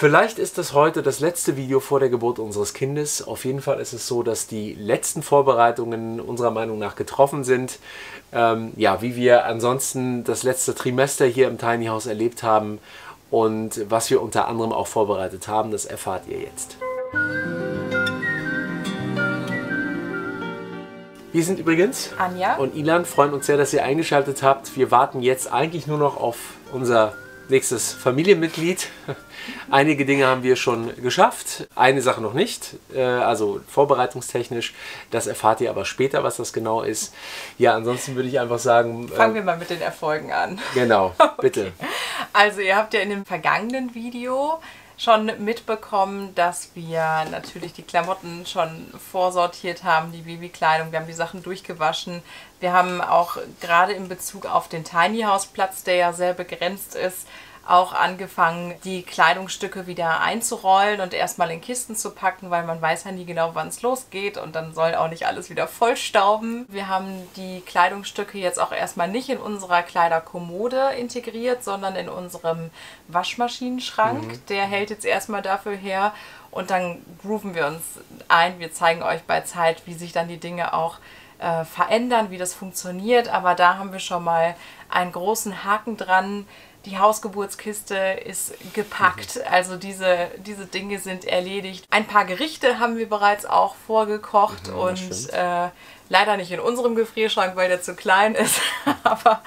Vielleicht ist das heute das letzte Video vor der Geburt unseres Kindes. Auf jeden Fall ist es so, dass die letzten Vorbereitungen unserer Meinung nach getroffen sind. Ja, wie wir ansonsten das letzte Trimester hier im Tiny House erlebt haben und was wir unter anderem auch vorbereitet haben, das erfahrt ihr jetzt. Wir sind übrigens Anja und Ilan, freuen uns sehr, dass ihr eingeschaltet habt. Wir warten jetzt eigentlich nur noch auf unser nächstes Familienmitglied. Einige Dinge haben wir schon geschafft, eine Sache noch nicht, also vorbereitungstechnisch. Das erfahrt ihr aber später, was das genau ist. Ja, ansonsten würde ich einfach sagen... Fangen wir mal mit den Erfolgen an. Genau, bitte. Okay. Also ihr habt ja in dem vergangenen Video schon mitbekommen, dass wir natürlich die Klamotten schon vorsortiert haben, die Babykleidung, wir haben die Sachen durchgewaschen. Wir haben auch gerade in Bezug auf den Tiny House Platz, der ja sehr begrenzt ist, auch angefangen, die Kleidungsstücke wieder einzurollen und erstmal in Kisten zu packen, weil man weiß ja nie genau, wann es losgeht und dann soll auch nicht alles wieder vollstauben. Wir haben die Kleidungsstücke jetzt auch erstmal nicht in unserer Kleiderkommode integriert, sondern in unserem Waschmaschinenschrank. Der hält jetzt erstmal dafür her und dann grooven wir uns ein. Wir zeigen euch bei Zeit, wie sich dann die Dinge auch verändern, wie das funktioniert, aber da haben wir schon mal einen großen Haken dran. Die Hausgeburtskiste ist gepackt, also diese Dinge sind erledigt. Ein paar Gerichte haben wir bereits auch vorgekocht und leider nicht in unserem Gefrierschrank, weil der zu klein ist, aber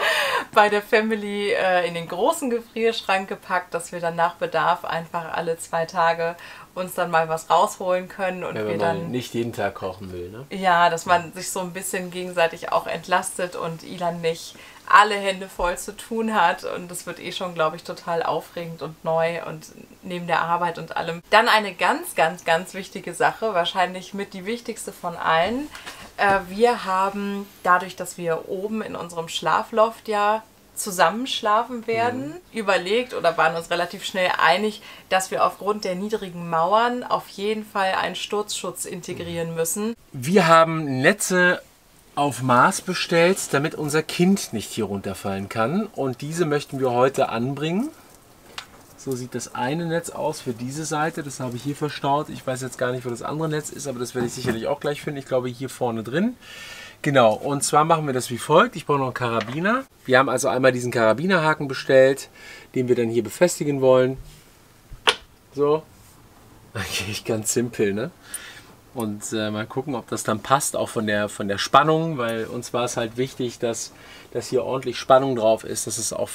bei der Family in den großen Gefrierschrank gepackt, dass wir dann nach Bedarf einfach alle 2 Tage uns dann mal was rausholen können. Und wenn man dann nicht jeden Tag kochen will, ne? Ja, dass man sich so ein bisschen gegenseitig auch entlastet und Ilan nicht alle Hände voll zu tun hat. Und das wird eh schon, glaube ich, total aufregend und neu und neben der Arbeit und allem. Dann eine ganz, ganz, ganz wichtige Sache, wahrscheinlich mit die wichtigste von allen. Wir haben, dadurch, dass wir oben in unserem Schlafloft ja zusammenschlafen werden, überlegt oder waren uns relativ schnell einig, dass wir aufgrund der niedrigen Mauern auf jeden Fall einen Sturzschutz integrieren müssen. Wir haben Netze auf Maß bestellt, damit unser Kind nicht hier runterfallen kann. Und diese möchten wir heute anbringen. So sieht das eine Netz aus für diese Seite. Das habe ich hier verstaut. Ich weiß jetzt gar nicht, wo das andere Netz ist, aber das werde ich sicherlich auch gleich finden. Ich glaube, hier vorne drin. Genau, und zwar machen wir das wie folgt. Ich brauche noch einen Karabiner. Wir haben also einmal diesen Karabinerhaken bestellt, den wir dann hier befestigen wollen. So. Eigentlich ganz simpel, ne? Und mal gucken, ob das dann passt, auch von der Spannung, weil uns war es halt wichtig, dass hier ordentlich Spannung drauf ist, dass es auch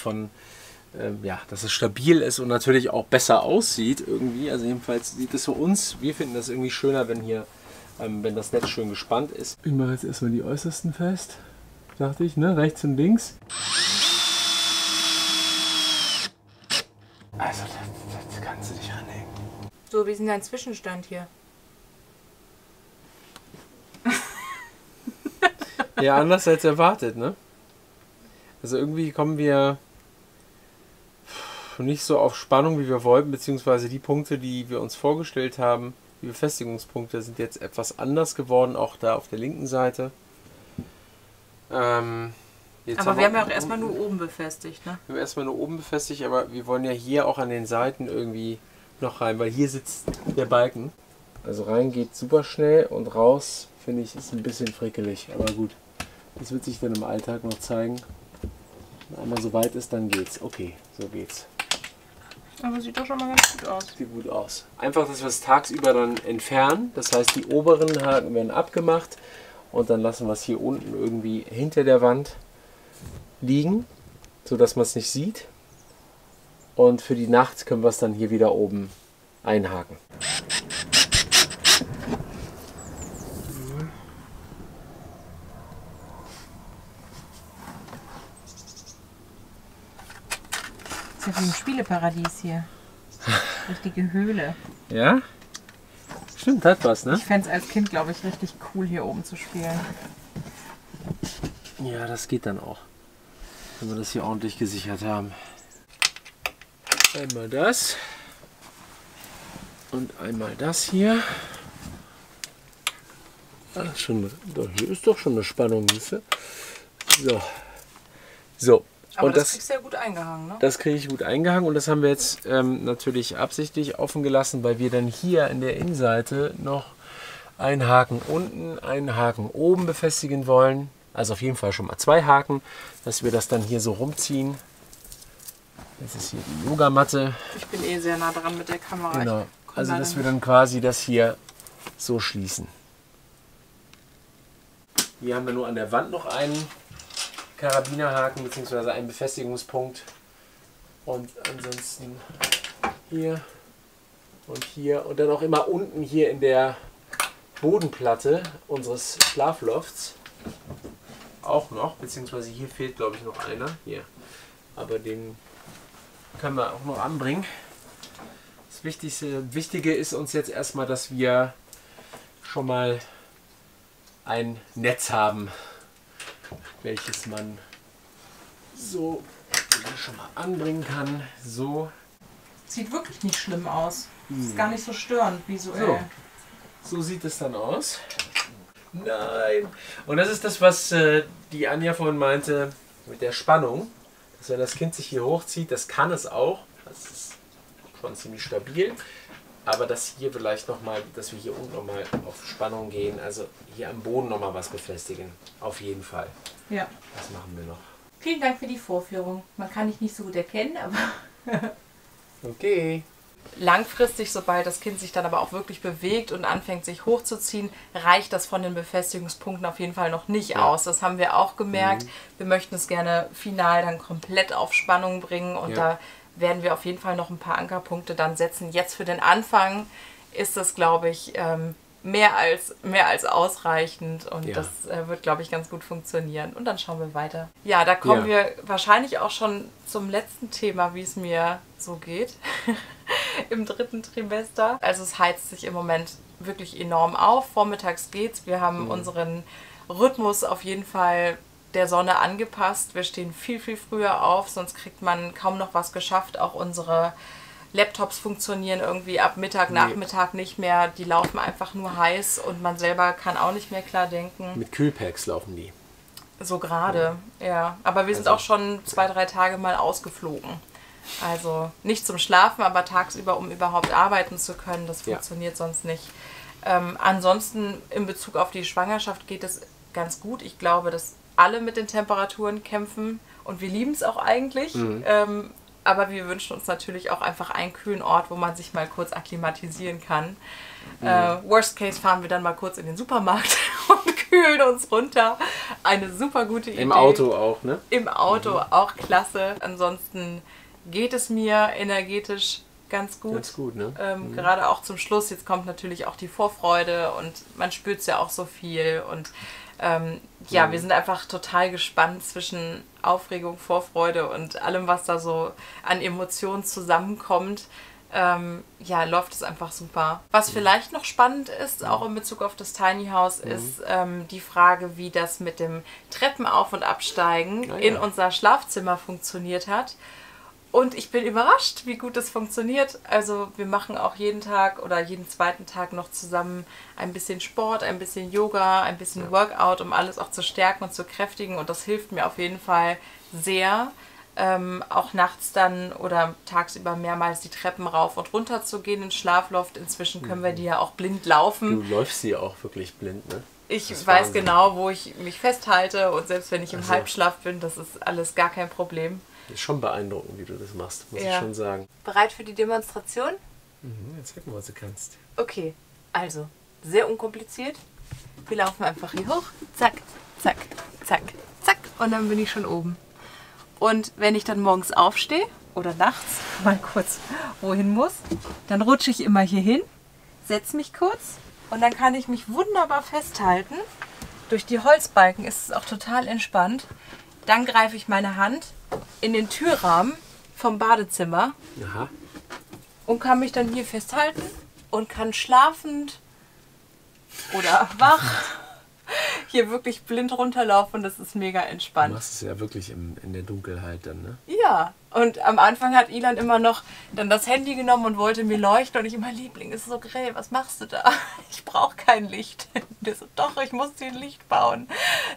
ja, dass es stabil ist und natürlich auch besser aussieht irgendwie. Also jedenfalls sieht es für uns, wir finden das irgendwie schöner, wenn hier, wenn das Netz schön gespannt ist. Ich mache jetzt erstmal die äußersten fest, dachte ich, ne? Rechts und links. Also das kannst du dich ranhängen. So, wie ist denn dein Zwischenstand hier? Ja, anders als erwartet, ne? Also irgendwie kommen wir nicht so auf Spannung, wie wir wollten, beziehungsweise die Punkte, die wir uns vorgestellt haben, die Befestigungspunkte, sind jetzt etwas anders geworden, auch da auf der linken Seite. Aber wir haben ja auch erstmal nur oben befestigt, ne? Wir haben erstmal nur oben befestigt, aber wir wollen ja hier auch an den Seiten irgendwie noch rein, weil hier sitzt der Balken. Also rein geht super schnell und raus, finde ich, ist ein bisschen frickelig, aber gut. Das wird sich dann im Alltag noch zeigen. Wenn einmal so weit ist, dann geht's. Okay, so geht's. Aber sieht doch schon mal ganz gut aus. Sieht gut aus. Einfach, dass wir es tagsüber dann entfernen. Das heißt, die oberen Haken werden abgemacht und dann lassen wir es hier unten irgendwie hinter der Wand liegen, sodass man es nicht sieht. Und für die Nacht können wir es dann hier wieder oben einhaken. Das ist ja wie ein Spieleparadies hier. Richtige Höhle. Ja? Stimmt, hat was, ne? Ich fände es als Kind, glaube ich, richtig cool, hier oben zu spielen. Ja, das geht dann auch. Wenn wir das hier ordentlich gesichert haben. Einmal das. Und einmal das hier. Ach, schon, hier ist doch schon eine Spannung. So. So. Aber das kriegst du ja gut eingehangen, ne? Das kriege ich gut eingehangen und das haben wir jetzt natürlich absichtlich offen gelassen, weil wir dann hier in der Innenseite noch einen Haken unten, einen Haken oben befestigen wollen. Also auf jeden Fall schon mal zwei Haken, dass wir das dann hier so rumziehen. Das ist hier die Yogamatte. Ich bin eh sehr nah dran mit der Kamera. Genau, also dass wir dann quasi das hier so schließen. Hier haben wir nur an der Wand noch einen Karabinerhaken bzw. einen Befestigungspunkt. Und ansonsten hier und dann auch immer unten hier in der Bodenplatte unseres Schlaflofts auch noch, beziehungsweise hier fehlt glaube ich noch einer, hier, aber den können wir auch noch anbringen. Das Wichtige ist uns jetzt erstmal, dass wir schon mal ein Netz haben, welches man so schon mal anbringen kann. So. Sieht wirklich nicht schlimm aus. Ist gar nicht so störend visuell. So sieht es dann aus. Nein! Und das ist das, was die Anja vorhin meinte mit der Spannung. Dass wenn das Kind sich hier hochzieht, das kann es auch. Das ist schon ziemlich stabil. Aber dass hier vielleicht nochmal, dass wir hier unten nochmal auf Spannung gehen. Also hier am Boden nochmal was befestigen. Auf jeden Fall. Ja. Das machen wir noch. Vielen Dank für die Vorführung. Man kann dich nicht so gut erkennen, aber... Okay. Langfristig, sobald das Kind sich dann aber auch wirklich bewegt und anfängt sich hochzuziehen, reicht das von den Befestigungspunkten auf jeden Fall noch nicht aus. Das haben wir auch gemerkt. Wir möchten es gerne final dann komplett auf Spannung bringen und da werden wir auf jeden Fall noch ein paar Ankerpunkte dann setzen. Jetzt für den Anfang ist das, glaube ich, mehr als ausreichend und das wird, glaube ich, ganz gut funktionieren. Und dann schauen wir weiter. Ja, da kommen wir wahrscheinlich auch schon zum letzten Thema, wie es mir so geht im dritten Trimester. Also es heizt sich im Moment wirklich enorm auf. Vormittags geht's. Wir haben unseren Rhythmus auf jeden Fall der Sonne angepasst. Wir stehen viel, viel früher auf, sonst kriegt man kaum noch was geschafft. Auch unsere Laptops funktionieren irgendwie ab Mittag, Nachmittag nicht mehr. Die laufen einfach nur heiß und man selber kann auch nicht mehr klar denken. Mit Kühlpacks laufen die. So gerade, ja. Aber wir sind auch schon 2, 3 Tage mal ausgeflogen. Also nicht zum Schlafen, aber tagsüber, um überhaupt arbeiten zu können. Das funktioniert sonst nicht. Ansonsten in Bezug auf die Schwangerschaft geht es ganz gut. Ich glaube, dass alle mit den Temperaturen kämpfen und wir lieben es auch eigentlich. Aber wir wünschen uns natürlich auch einfach einen kühlen Ort, wo man sich mal kurz akklimatisieren kann. Worst case fahren wir dann mal kurz in den Supermarkt und kühlen uns runter. Eine super gute Idee. Im Auto auch, ne? Im Auto auch klasse. Ansonsten geht es mir energetisch ganz gut. Ganz gut, ne? Gerade auch zum Schluss. Jetzt kommt natürlich auch die Vorfreude und man spürt es ja auch so viel. Und ja, wir sind einfach total gespannt zwischen Aufregung, Vorfreude und allem, was da so an Emotionen zusammenkommt. Ja, läuft es einfach super. Was vielleicht noch spannend ist, auch in Bezug auf das Tiny House, ist die Frage, wie das mit dem Treppenauf- und Absteigen in unser Schlafzimmer funktioniert hat. Und ich bin überrascht, wie gut das funktioniert. Also wir machen auch jeden Tag oder jeden zweiten Tag noch zusammen ein bisschen Sport, ein bisschen Yoga, ein bisschen Workout, um alles auch zu stärken und zu kräftigen. Und das hilft mir auf jeden Fall sehr, auch nachts dann oder tagsüber mehrmals die Treppen rauf und runter zu gehen ins Schlafloft. Inzwischen können wir die ja auch blind laufen. Du läufst sie auch wirklich blind, ne? Ich weiß genau, wo ich mich festhalte und selbst wenn ich im Halbschlaf bin, das ist alles gar kein Problem. Ist schon beeindruckend, wie du das machst, muss ich schon sagen. Bereit für die Demonstration? Jetzt gucken wir, was du kannst. Okay, also sehr unkompliziert. Wir laufen einfach hier hoch. Zack, zack, zack, zack. Und dann bin ich schon oben. Und wenn ich dann morgens aufstehe oder nachts mal kurz wohin muss, dann rutsche ich immer hier hin, setze mich kurz und dann kann ich mich wunderbar festhalten. Durch die Holzbalken ist es auch total entspannt. Dann greife ich meine Hand in den Türrahmen vom Badezimmer und kann mich dann hier festhalten und kann schlafend oder wach hier wirklich blind runterlaufen. Das ist mega entspannt. Du machst es ja wirklich in der Dunkelheit dann, ne? Ja, und am Anfang hat Ilan immer noch dann das Handy genommen und wollte mir leuchten und ich immer, Liebling, ist so grell, was machst du da? Ich brauche kein Licht. Und er so, doch, ich muss dir ein Licht bauen.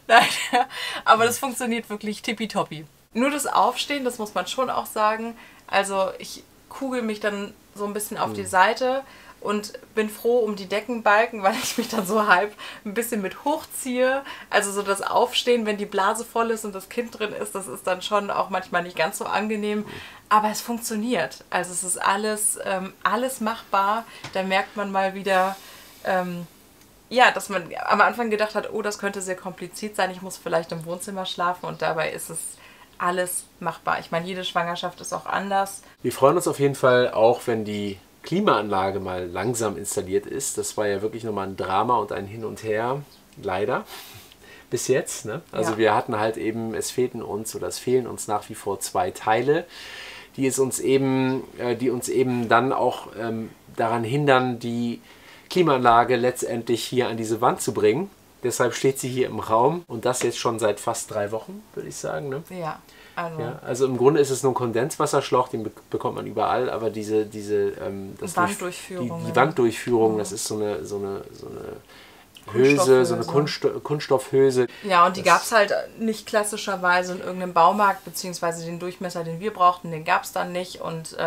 Nein, aber das funktioniert wirklich tippitoppi. Nur das Aufstehen, das muss man schon auch sagen. Also ich kugel mich dann so ein bisschen auf die Seite und bin froh um die Deckenbalken, weil ich mich dann so halb ein bisschen mit hochziehe. Also so das Aufstehen, wenn die Blase voll ist und das Kind drin ist, das ist dann schon auch manchmal nicht ganz so angenehm. Aber es funktioniert. Also es ist alles machbar. Da merkt man mal wieder, ja, dass man am Anfang gedacht hat, oh, das könnte sehr kompliziert sein, ich muss vielleicht im Wohnzimmer schlafen, und dabei ist es alles machbar. Ich meine, jede Schwangerschaft ist auch anders. Wir freuen uns auf jeden Fall auch, wenn die Klimaanlage mal langsam installiert ist. Das war ja wirklich nochmal ein Drama und ein Hin und Her, leider, bis jetzt. Ne? Also ja, wir hatten halt eben, es fehlen uns nach wie vor 2 Teile, die uns eben dann auch daran hindern, die Klimaanlage letztendlich hier an diese Wand zu bringen. Deshalb steht sie hier im Raum, und das jetzt schon seit fast 3 Wochen, würde ich sagen. Ne? Ja, also ja. Also im Grunde ist es nur ein Kondenswasserschlauch, den bekommt man überall, aber diese Wanddurchführung. Die Wanddurchführung, das ist so eine Hülse, so eine Kunststoffhülse. Ja, und die gab es halt nicht klassischerweise in irgendeinem Baumarkt, beziehungsweise den Durchmesser, den wir brauchten, den gab es dann nicht, und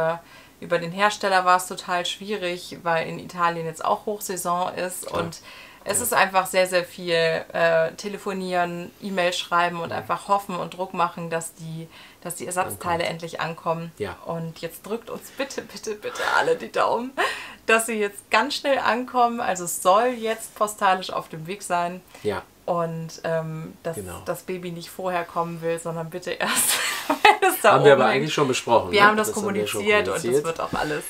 über den Hersteller war es total schwierig, weil in Italien jetzt auch Hochsaison ist, und es ist einfach sehr, sehr viel telefonieren, E-Mail schreiben und einfach hoffen und Druck machen, dass die Ersatzteile endlich ankommen. Ja. Und jetzt drückt uns bitte, bitte, bitte alle die Daumen, dass sie jetzt ganz schnell ankommen. Also es soll jetzt postalisch auf dem Weg sein. Ja. Und dass das Baby nicht vorher kommen will, sondern bitte erst, wenn es da oben hängt. Haben wir aber eigentlich schon besprochen. Wir haben das kommuniziert, und es wird auch alles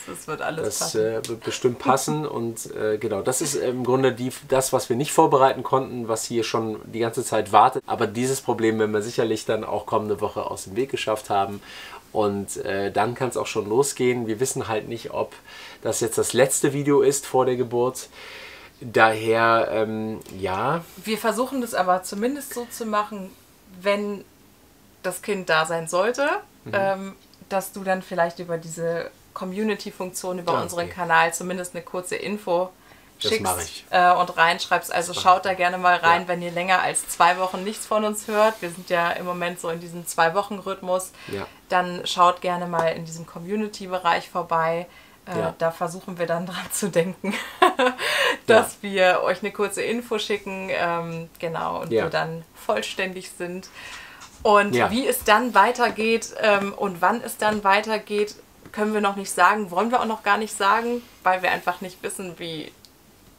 passen. Das wird bestimmt passen, und genau, das ist im Grunde das, was wir nicht vorbereiten konnten, was hier schon die ganze Zeit wartet. Aber dieses Problem werden wir sicherlich dann auch kommende Woche aus dem Weg geschafft haben. Und dann kann es auch schon losgehen. Wir wissen halt nicht, ob das jetzt das letzte Video ist vor der Geburt. Daher, ja. Wir versuchen das aber zumindest so zu machen, wenn das Kind da sein sollte, dass du dann vielleicht über diese Community-Funktion, über unseren Kanal zumindest eine kurze Info schickst und reinschreibst. Also schaut da gerne mal rein, wenn ihr länger als 2 Wochen nichts von uns hört. Wir sind ja im Moment so in diesem 2-Wochen-Rhythmus. Ja. Dann schaut gerne mal in diesem Community-Bereich vorbei. Da versuchen wir dann dran zu denken, dass wir euch eine kurze Info schicken, genau, und wir dann vollständig sind. Und wie es dann weitergeht und wann es dann weitergeht, können wir noch nicht sagen, wollen wir auch noch gar nicht sagen, weil wir einfach nicht wissen, wie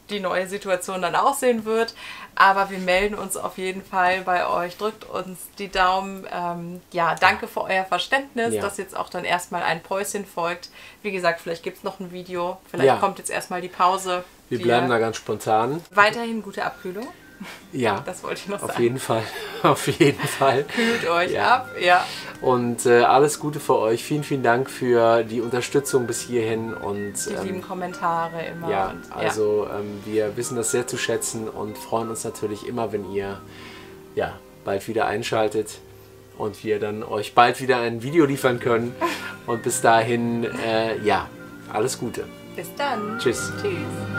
die neue Situation dann aussehen wird. Aber wir melden uns auf jeden Fall bei euch, drückt uns die Daumen. Ja, danke für euer Verständnis, dass jetzt auch dann erstmal ein Päuschen folgt. Wie gesagt, vielleicht gibt es noch ein Video, vielleicht kommt jetzt erstmal die Pause. Wir bleiben da ganz spontan. Weiterhin gute Abkühlung. Ja, das wollte ich noch sagen. Auf jeden Fall. Kühlt euch ab, Und alles Gute für euch. Vielen, vielen Dank für die Unterstützung bis hierhin. Und die lieben Kommentare immer. Ja, und, also wir wissen das sehr zu schätzen und freuen uns natürlich immer, wenn ihr bald wieder einschaltet und wir dann euch bald wieder ein Video liefern können. Und bis dahin, alles Gute. Bis dann. Tschüss. Tschüss.